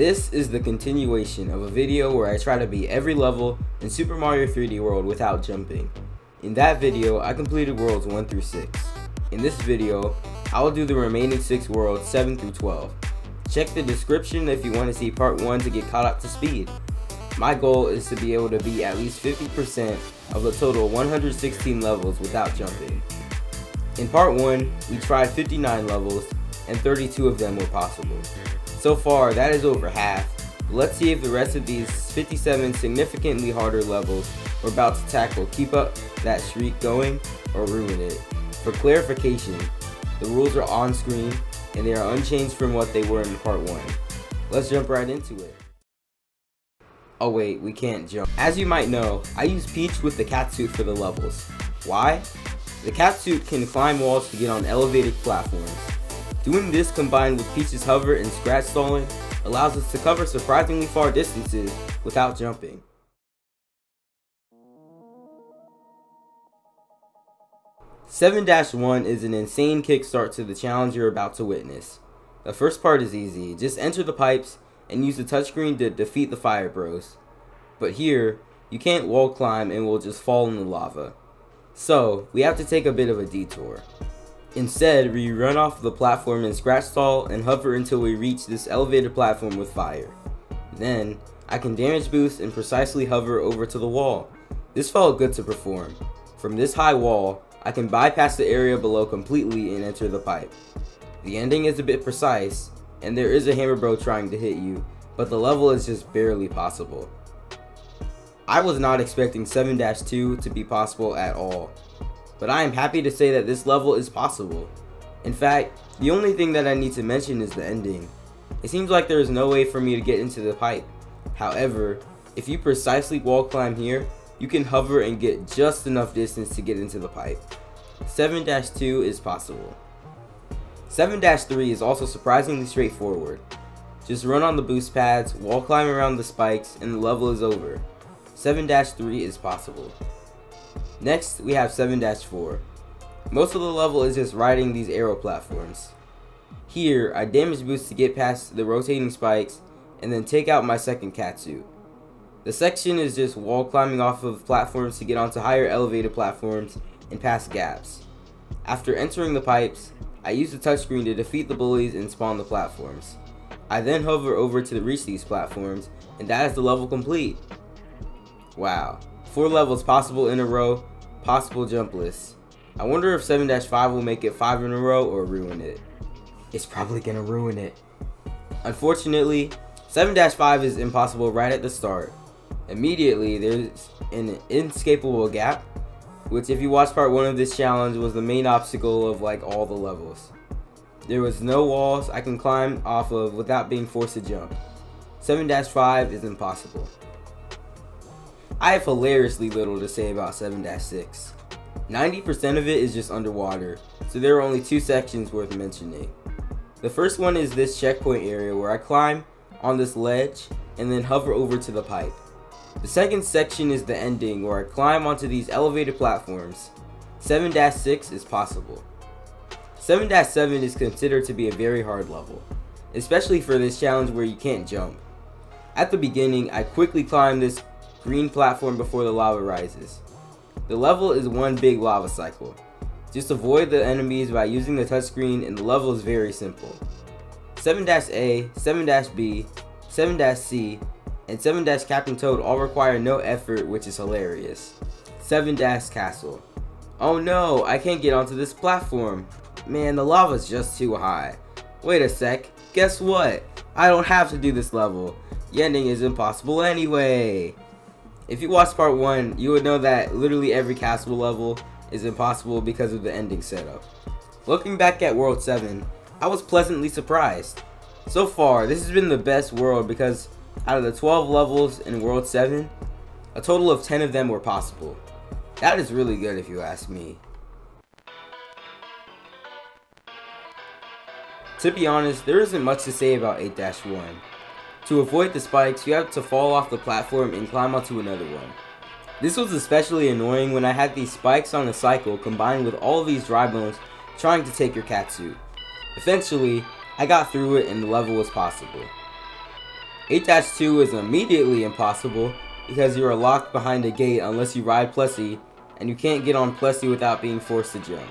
This is the continuation of a video where I try to beat every level in Super Mario 3D World without jumping. In that video, I completed worlds 1 through 6. In this video, I will do the remaining 6 worlds 7 through 12. Check the description if you want to see part 1 to get caught up to speed. My goal is to be able to beat at least 50% of the total 116 levels without jumping. In part 1, we tried 59 levels and 32 of them were possible. So far, that is over half. Let's see if the rest of these 57 significantly harder levels we're about to tackle keep up that streak going or ruin it. For clarification, the rules are on screen and they are unchanged from what they were in part 1. Let's jump right into it. Oh wait, we can't jump. As you might know, I use Peach with the cat suit for the levels. Why? The cat suit can climb walls to get on elevated platforms. Doing this combined with Peach's hover and scratch stalling allows us to cover surprisingly far distances without jumping. Level 7-1 is an insane kickstart to the challenge you're about to witness. The first part is easy, just enter the pipes and use the touchscreen to defeat the Fire Bros. But here, you can't wall climb and will just fall in the lava. So, we have to take a bit of a detour. Instead, we run off the platform in scratch stall and hover until we reach this elevated platform with fire. Then, I can damage boost and precisely hover over to the wall. This felt good to perform. From this high wall, I can bypass the area below completely and enter the pipe. The ending is a bit precise, and there is a hammer bro trying to hit you, but the level is just barely possible. I was not expecting 7-2 to be possible at all, but I am happy to say that this level is possible. In fact, the only thing that I need to mention is the ending. It seems like there is no way for me to get into the pipe. However, if you precisely wall climb here, you can hover and get just enough distance to get into the pipe. 7-2 is possible. 7-3 is also surprisingly straightforward. Just run on the boost pads, wall climb around the spikes, and the level is over. 7-3 is possible. Next, we have 7-4. Most of the level is just riding these aero platforms. Here, I damage boost to get past the rotating spikes, and then take out my second catsuit. The section is just wall climbing off of platforms to get onto higher elevated platforms and past gaps. After entering the pipes, I use the touchscreen to defeat the bullies and spawn the platforms. I then hover over to reach these platforms, and that is the level complete. Wow, 4 levels possible in a row, possible jumpless. I wonder if 7-5 will make it 5 in a row or ruin it. It's probably gonna ruin it. Unfortunately, 7-5 is impossible right at the start. Immediately, there's an inescapable gap, which if you watch part 1 of this challenge was the main obstacle of like all the levels. There was no walls I can climb off of without being forced to jump. 7-5 is impossible. I have hilariously little to say about 7-6. 90% of it is just underwater, so there are only 2 sections worth mentioning. The first one is this checkpoint area where I climb on this ledge and then hover over to the pipe. The second section is the ending where I climb onto these elevated platforms. 7-6 is possible. 7-7 is considered to be a very hard level, especially for this challenge where you can't jump. At the beginning, I quickly climb this green platform before the lava rises. The level is one big lava cycle. Just avoid the enemies by using the touchscreen and the level is very simple. 7-A, 7-B, 7-C, and 7- Captain Toad all require no effort, which is hilarious. 7-Castle. Oh no, I can't get onto this platform. Man, the lava's just too high. Wait a sec, guess what? I don't have to do this level. The ending is impossible anyway. If you watched part 1, you would know that literally every castle level is impossible because of the ending setup. Looking back at World 7, I was pleasantly surprised. So far, this has been the best world because out of the 12 levels in World 7, a total of 10 of them were possible. That is really good if you ask me. To be honest, there isn't much to say about 8-1. To avoid the spikes, you have to fall off the platform and climb onto another one. This was especially annoying when I had these spikes on a cycle combined with all of these dry bones trying to take your catsuit. Eventually, I got through it and the level was possible. 8-2 is immediately impossible because you are locked behind a gate unless you ride Plessy, and you can't get on Plessy without being forced to jump.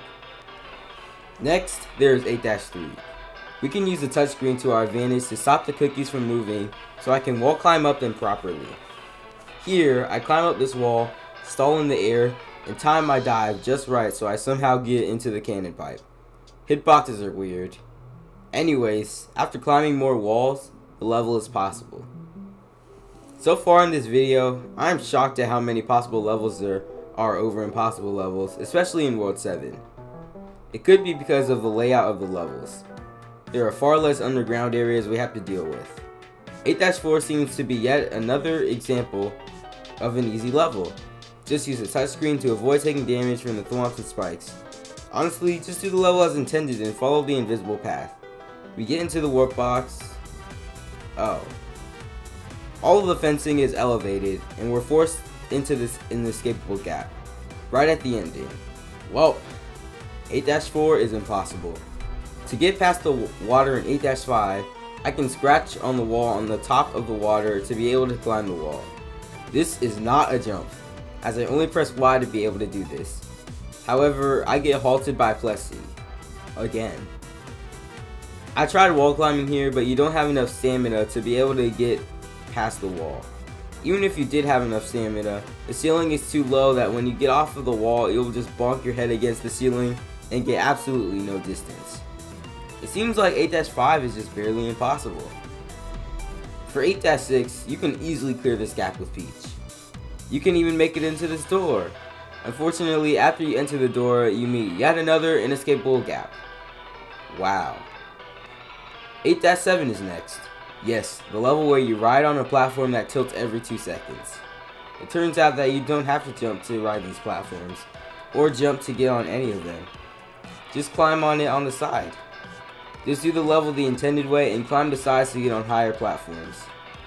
Next, there is 8-3. We can use the touchscreen to our advantage to stop the cookies from moving, so I can wall climb up them properly. Here, I climb up this wall, stall in the air, and time my dive just right so I somehow get into the cannon pipe. Hitboxes are weird. Anyways, after climbing more walls, the level is possible. So far in this video, I am shocked at how many possible levels there are over impossible levels, especially in World 7. It could be because of the layout of the levels. There are far less underground areas we have to deal with. 8-4 seems to be yet another example of an easy level. Just use a touchscreen to avoid taking damage from the thwomps and spikes. Honestly, just do the level as intended and follow the invisible path. We get into the warp box. Oh. All of the fencing is elevated, and we're forced into this inescapable gap, right at the ending. Well, 8-4 is impossible. To get past the water in 8-5, I can scratch on the wall on the top of the water to be able to climb the wall. This is not a jump, as I only press Y to be able to do this. However, I get halted by Plessy. Again. I tried wall climbing here, but you don't have enough stamina to be able to get past the wall. Even if you did have enough stamina, the ceiling is too low that when you get off of the wall, you'll just bonk your head against the ceiling and get absolutely no distance. It seems like 8-5 is just barely impossible. For 8-6, you can easily clear this gap with Peach. You can even make it into this door. Unfortunately, after you enter the door, you meet yet another inescapable gap. Wow. 8-7 is next. Yes, the level where you ride on a platform that tilts every 2 seconds. It turns out that you don't have to jump to ride these platforms, or jump to get on any of them. Just climb on it on the side. Just do the level the intended way and climb the sides to get on higher platforms.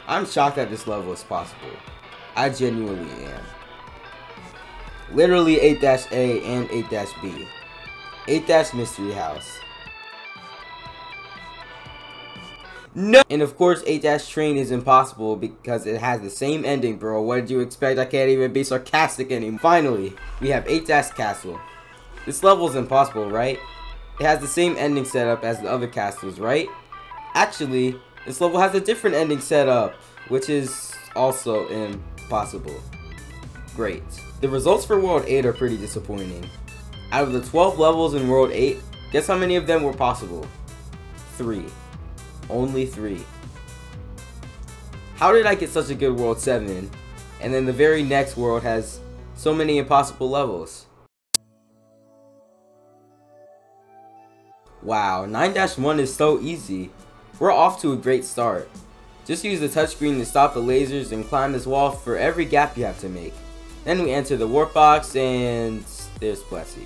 I'm shocked that this level is possible. I genuinely am. Literally 8-A and 8-B. 8- Mystery House. No! And of course 8-Train is impossible because it has the same ending, bro. What did you expect? I can't even be sarcastic anymore. Finally, we have 8-Castle. This level is impossible, right? It has the same ending setup as the other castles, right? Actually, this level has a different ending setup, which is also impossible. Great. The results for World 8 are pretty disappointing. Out of the 12 levels in World 8, guess how many of them were possible? 3. Only 3. How did I get such a good World 7, and then the very next world has so many impossible levels? Wow, 9-1 is so easy. We're off to a great start. Just use the touchscreen to stop the lasers and climb this wall for every gap you have to make. Then we enter the warp box and there's Plessy.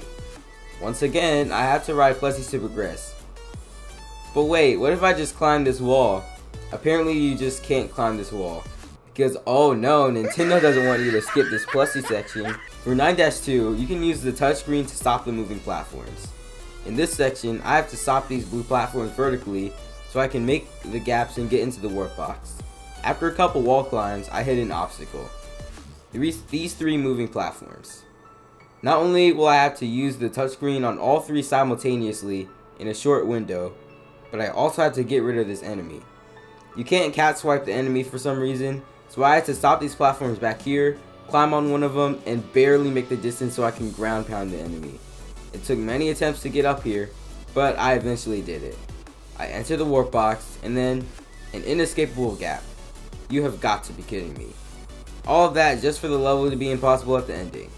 Once again, I have to ride Plessy to progress. But wait, what if I just climb this wall? Apparently you just can't climb this wall. Because oh no, Nintendo doesn't want you to skip this Plessy section. For 9-2, you can use the touchscreen to stop the moving platforms. In this section, I have to stop these blue platforms vertically so I can make the gaps and get into the warp box. After a couple wall climbs, I hit an obstacle. These 3 moving platforms. Not only will I have to use the touchscreen on all 3 simultaneously in a short window, but I also have to get rid of this enemy. You can't cat swipe the enemy for some reason, so I had to stop these platforms back here, climb on one of them, and barely make the distance so I can ground pound the enemy. It took many attempts to get up here, but I eventually did it. I entered the warp box, and then an inescapable gap. You have got to be kidding me. All of that just for the level to be impossible at the ending.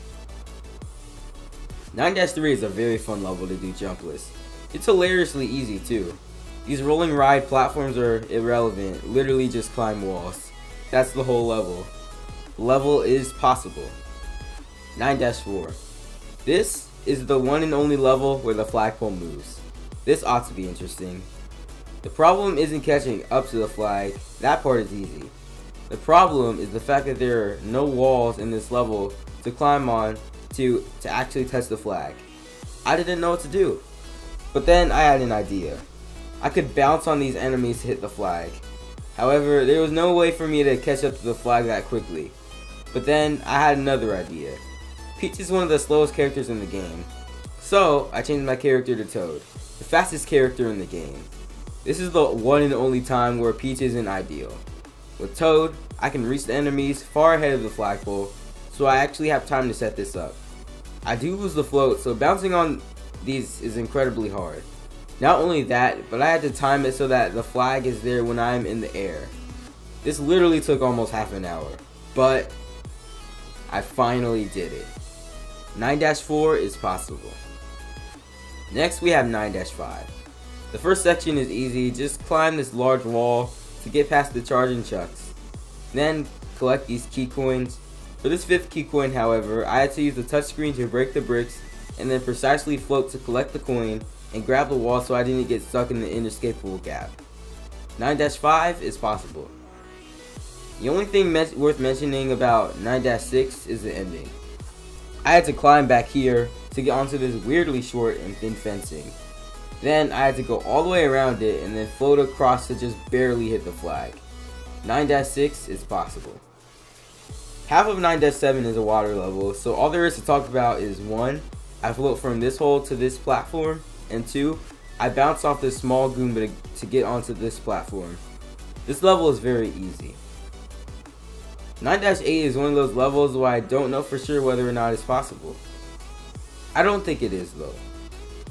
9-3 is a very fun level to do jumpless. It's hilariously easy too. These rolling ride platforms are irrelevant, literally just climb walls. That's the whole level. Level is possible. 9-4. This is the one and only level where the flagpole moves. This ought to be interesting. The problem isn't catching up to the flag, that part is easy. The problem is the fact that there are no walls in this level to climb on to actually touch the flag. I didn't know what to do. But then I had an idea. I could bounce on these enemies to hit the flag. However, there was no way for me to catch up to the flag that quickly. But then, I had another idea. Peach is one of the slowest characters in the game. So, I changed my character to Toad, the fastest character in the game. This is the one and only time where Peach isn't ideal. With Toad, I can reach the enemies far ahead of the flagpole, so I actually have time to set this up. I do lose the float, so bouncing on these is incredibly hard. Not only that, but I had to time it so that the flag is there when I'm in the air. This literally took almost half an hour, but I finally did it. 9-4 is possible. Next we have 9-5. The first section is easy, just climb this large wall to get past the charging chucks. Then collect these key coins. For this fifth key coin, however, I had to use the touchscreen to break the bricks and then precisely float to collect the coin and grab the wall so I didn't get stuck in the inescapable gap. 9-5 is possible. The only thing worth mentioning about 9-6 is the ending. I had to climb back here to get onto this weirdly short and thin fencing. Then I had to go all the way around it and then float across to just barely hit the flag. 9-6 is possible. Half of 9-7 is a water level, so all there is to talk about is 1. I float from this hole to this platform, and 2. I bounce off this small Goomba to get onto this platform. This level is very easy. 9-8 is one of those levels where I don't know for sure whether or not it's possible. I don't think it is though.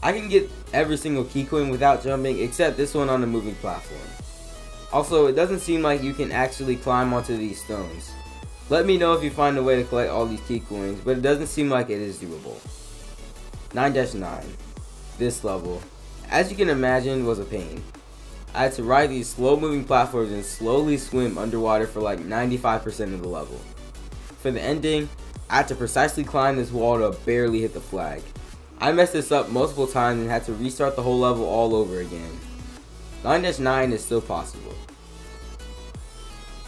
I can get every single key coin without jumping except this one on a moving platform. Also, it doesn't seem like you can actually climb onto these stones. Let me know if you find a way to collect all these key coins, but it doesn't seem like it is doable. 9-9. This level, as you can imagine, was a pain. I had to ride these slow moving platforms and slowly swim underwater for like 95% of the level. For the ending, I had to precisely climb this wall to barely hit the flag. I messed this up multiple times and had to restart the whole level all over again. 9-9 is still possible.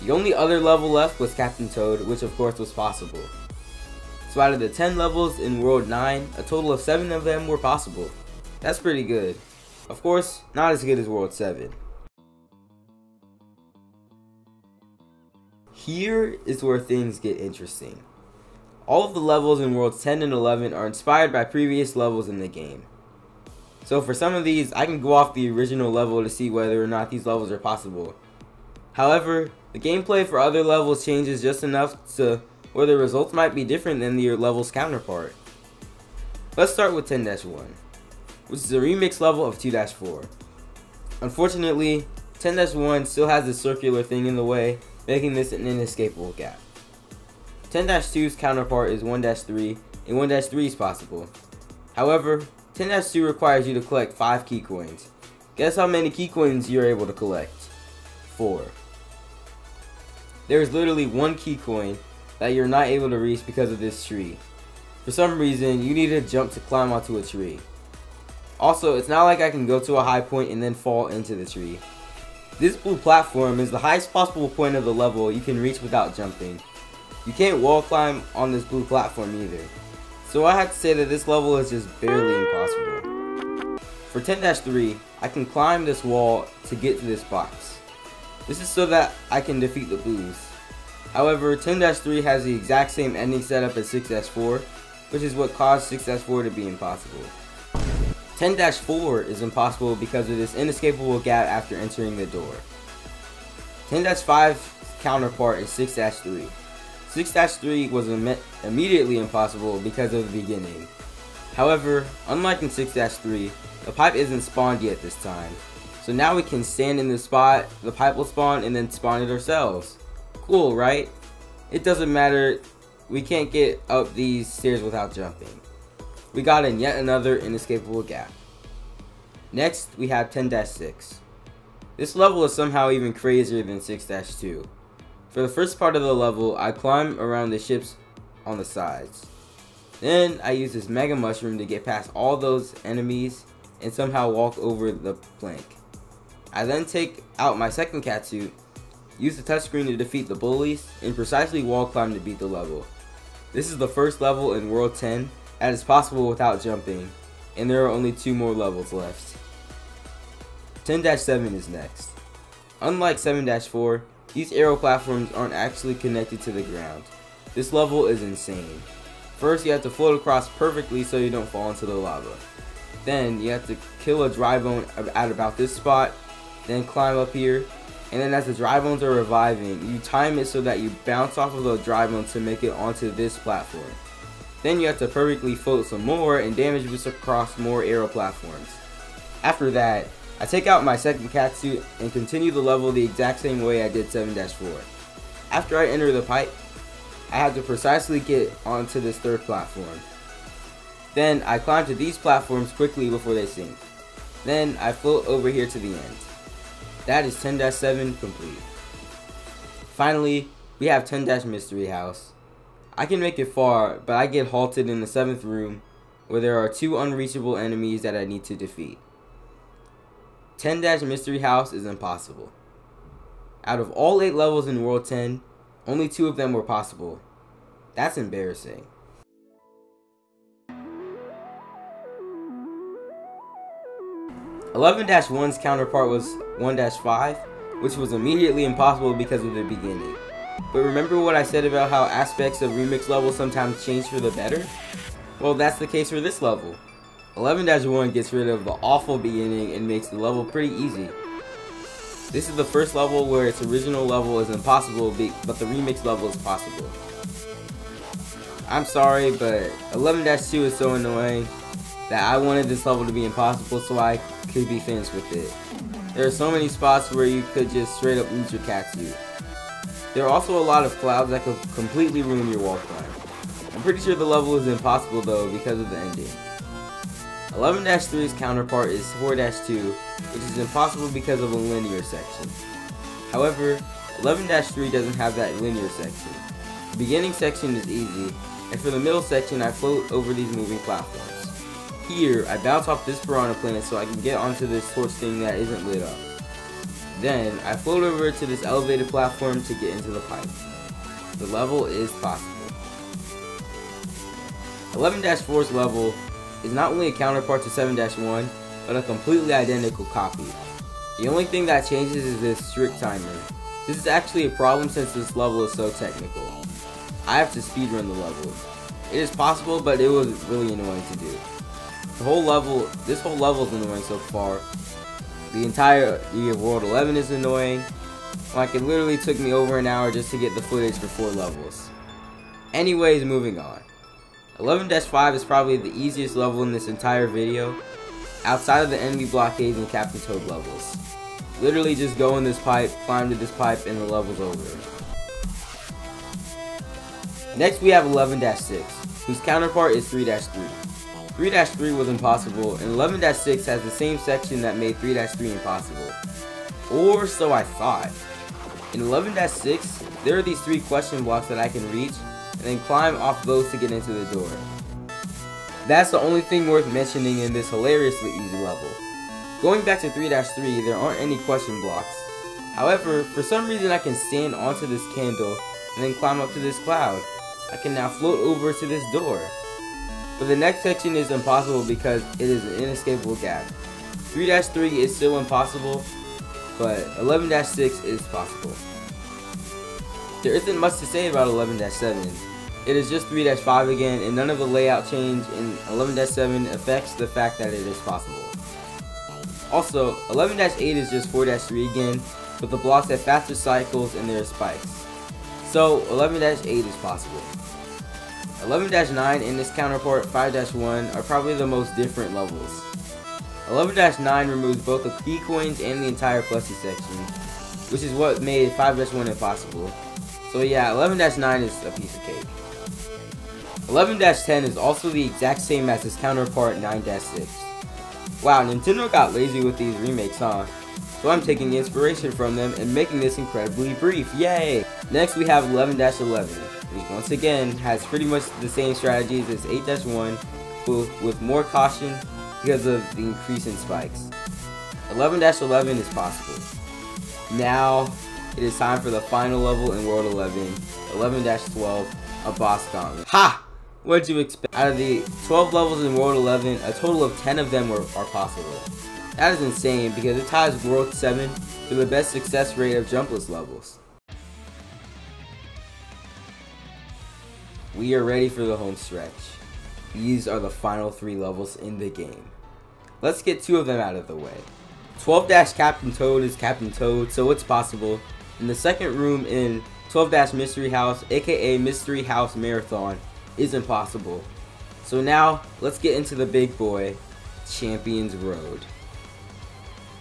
The only other level left was Captain Toad, which of course was possible. So out of the 10 levels in World 9, a total of 7 of them were possible. That's pretty good. Of course, not as good as World 7. Here is where things get interesting. All of the levels in Worlds 10 and 11 are inspired by previous levels in the game. So for some of these, I can go off the original level to see whether or not these levels are possible. However, the gameplay for other levels changes just enough to where the results might be different than the level's counterpart. Let's start with 10-1. Which is a remix level of 2-4. Unfortunately, 10-1 still has this circular thing in the way, making this an inescapable gap. 10-2's counterpart is 1-3, and 1-3 is possible. However, 10-2 requires you to collect 5 key coins. Guess how many key coins you're able to collect? 4. There is literally one key coin that you're not able to reach because of this tree. For some reason, you need to jump to climb onto a tree. Also, it's not like I can go to a high point and then fall into the tree. This blue platform is the highest possible point of the level you can reach without jumping. You can't wall climb on this blue platform either. So I have to say that this level is just barely impossible. For 10-3, I can climb this wall to get to this box. This is so that I can defeat the blues. However, 10-3 has the exact same ending setup as 6-4, which is what caused 6-4 to be impossible. 10-4 is impossible because of this inescapable gap after entering the door. 10-5's counterpart is 6-3. 6-3 was immediately impossible because of the beginning. However, unlike in 6-3, the pipe isn't spawned yet this time. So now we can stand in this spot, the pipe will spawn, and then spawn it ourselves. Cool, right? It doesn't matter, we can't get up these stairs without jumping. We got in yet another inescapable gap. Next, we have 10-6. This level is somehow even crazier than 6-2. For the first part of the level, I climb around the ships on the sides. Then, I use this mega mushroom to get past all those enemies and somehow walk over the plank. I then take out my second catsuit, use the touchscreen to defeat the bullies, and precisely wall climb to beat the level. This is the first level in World 10. That is possible without jumping, and there are only 2 more levels left. 10-7 is next. Unlike 7-4, these aerial platforms aren't actually connected to the ground. This level is insane. First, you have to float across perfectly so you don't fall into the lava. Then, you have to kill a dry bone at about this spot, then climb up here, and then as the dry bones are reviving, you time it so that you bounce off of the dry bone to make it onto this platform. Then you have to perfectly float some more and damage boost across more aerial platforms. After that, I take out my second catsuit and continue the level the exact same way I did 7-4. After I enter the pipe, I have to precisely get onto this third platform. Then I climb to these platforms quickly before they sink. Then I float over here to the end. That is 10-7 complete. Finally, we have 10- Mystery House. I can make it far, but I get halted in the 7th room where there are 2 unreachable enemies that I need to defeat. 10- Mystery House is impossible. Out of all 8 levels in World 10, only 2 of them were possible. That's embarrassing. Eleven-1's counterpart was 1-5, which was immediately impossible because of the beginning. But remember what I said about how aspects of remix levels sometimes change for the better? Well, that's the case for this level. 11-1 gets rid of the awful beginning and makes the level pretty easy. This is the first level where its original level is impossible, but the remix level is possible. I'm sorry, but 11-2 is so annoying that I wanted this level to be impossible so I could be finished with it. There are so many spots where you could just straight up lose your catsuit. There are also a lot of clouds that could completely ruin your wall climb. I'm pretty sure the level is impossible though because of the ending. 11-3's counterpart is 4-2, which is impossible because of a linear section. However, 11-3 doesn't have that linear section. The beginning section is easy, and for the middle section I float over these moving platforms. Here, I bounce off this piranha planet so I can get onto this torch thing that isn't lit up. Then, I float over to this elevated platform to get into the pipe. The level is possible. 11-4's level is not only a counterpart to 7-1, but a completely identical copy. The only thing that changes is this strict timer. This is actually a problem since this level is so technical. I have to speedrun the level. It is possible, but it was really annoying to do. This whole level is annoying so far. The entirety of World 11 is annoying. Like, it literally took me over an hour just to get the footage for 4 levels. Anyways, moving on. 11-5 is probably the easiest level in this entire video, outside of the enemy blockades and Captain Toad levels. Literally just go in this pipe, climb to this pipe, and the level's over. Next we have 11-6, whose counterpart is 3-3. 3-3 was impossible, and 11-6 has the same section that made 3-3 impossible. Or so I thought. In 11-6, there are these 3 question blocks that I can reach, and then climb off those to get into the door. That's the only thing worth mentioning in this hilariously easy level. Going back to 3-3, there aren't any question blocks. However, for some reason I can stand onto this candle, and then climb up to this cloud. I can now float over to this door. But the next section is impossible because it is an inescapable gap. 3-3 is still impossible, but 11-6 is possible. There isn't much to say about 11-7. It is just 3-5 again, and none of the layout change in 11-7 affects the fact that it is possible. Also, 11-8 is just 4-3 again, but the blocks have faster cycles and there are spikes. So, 11-8 is possible. 11-9 and its counterpart 5-1 are probably the most different levels. 11-9 removes both the key coins and the entire Plessy section, which is what made 5-1 impossible. So yeah, 11-9 is a piece of cake. 11-10 is also the exact same as its counterpart 9-6. Wow, Nintendo got lazy with these remakes, huh? So I'm taking inspiration from them and making this incredibly brief, yay! Next we have 11-11. Which once again has pretty much the same strategies as 8-1, but with more caution because of the increase in spikes. 11-11 is possible. Now it is time for the final level in World 11, 11-12, a boss gauntlet. Ha! What'd you expect? Out of the 12 levels in World 11, a total of 10 of them are possible. That is insane because it ties World 7 for the best success rate of Jumpless levels. We are ready for the home stretch. These are the final 3 levels in the game. Let's get 2 of them out of the way. 12- Captain Toad is Captain Toad, so it's possible. And the second room in 12- Mystery House, aka Mystery House Marathon, is impossible. So now, let's get into the big boy, Champions Road.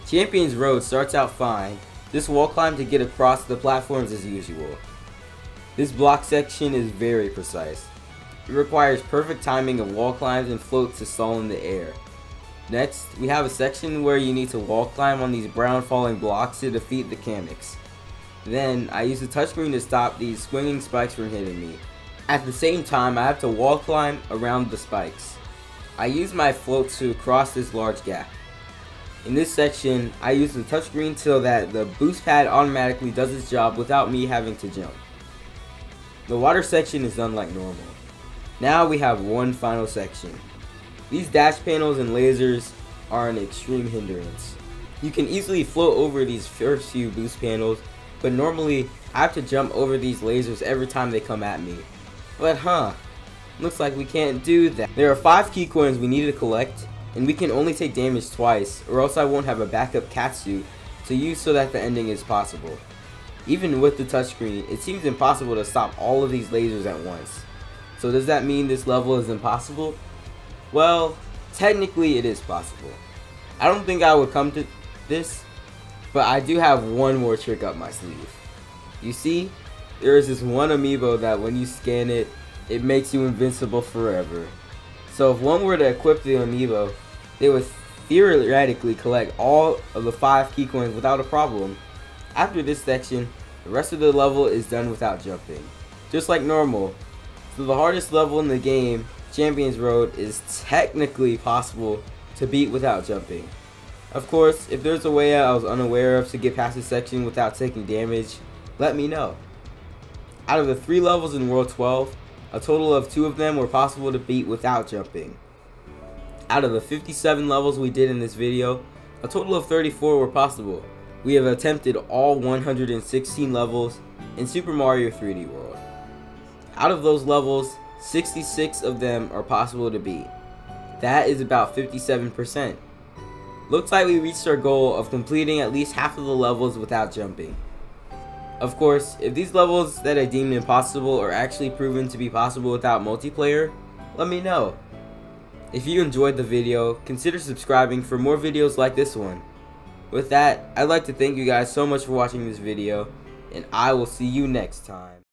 Champions Road starts out fine. This wall climb to get across the platforms as usual. This block section is very precise. It requires perfect timing of wall climbs and floats to stall in the air. Next, we have a section where you need to wall climb on these brown falling blocks to defeat the Kameks. Then, I use the touchscreen to stop these swinging spikes from hitting me. At the same time, I have to wall climb around the spikes. I use my float to cross this large gap. In this section, I use the touchscreen so that the boost pad automatically does its job without me having to jump. The water section is done like normal. Now we have one final section. These dash panels and lasers are an extreme hindrance. You can easily float over these first few boost panels, but normally I have to jump over these lasers every time they come at me. But looks like we can't do that. There are 5 key coins we need to collect, and we can only take damage twice, or else I won't have a backup catsuit to use so that the ending is possible. Even with the touchscreen, it seems impossible to stop all of these lasers at once. So does that mean this level is impossible? Well, technically it is possible. I don't think I would come to this, but I do have one more trick up my sleeve. You see, there is this one amiibo that when you scan it, it makes you invincible forever. So if one were to equip the amiibo, they would theoretically collect all of the 5 key coins without a problem. After this section, the rest of the level is done without jumping, just like normal. So the hardest level in the game, Champions Road, is technically possible to beat without jumping. Of course, if there's a way I was unaware of to get past this section without taking damage, let me know. Out of the 3 levels in World 12, a total of 2 of them were possible to beat without jumping. Out of the 57 levels we did in this video, a total of 34 were possible. We have attempted all 116 levels in Super Mario 3D World. Out of those levels, 66 of them are possible to beat. That is about 57%. Looks like we reached our goal of completing at least half of the levels without jumping. Of course, if these levels that I deemed impossible are actually proven to be possible without multiplayer, let me know. If you enjoyed the video, consider subscribing for more videos like this one. With that, I'd like to thank you guys so much for watching this video, and I will see you next time.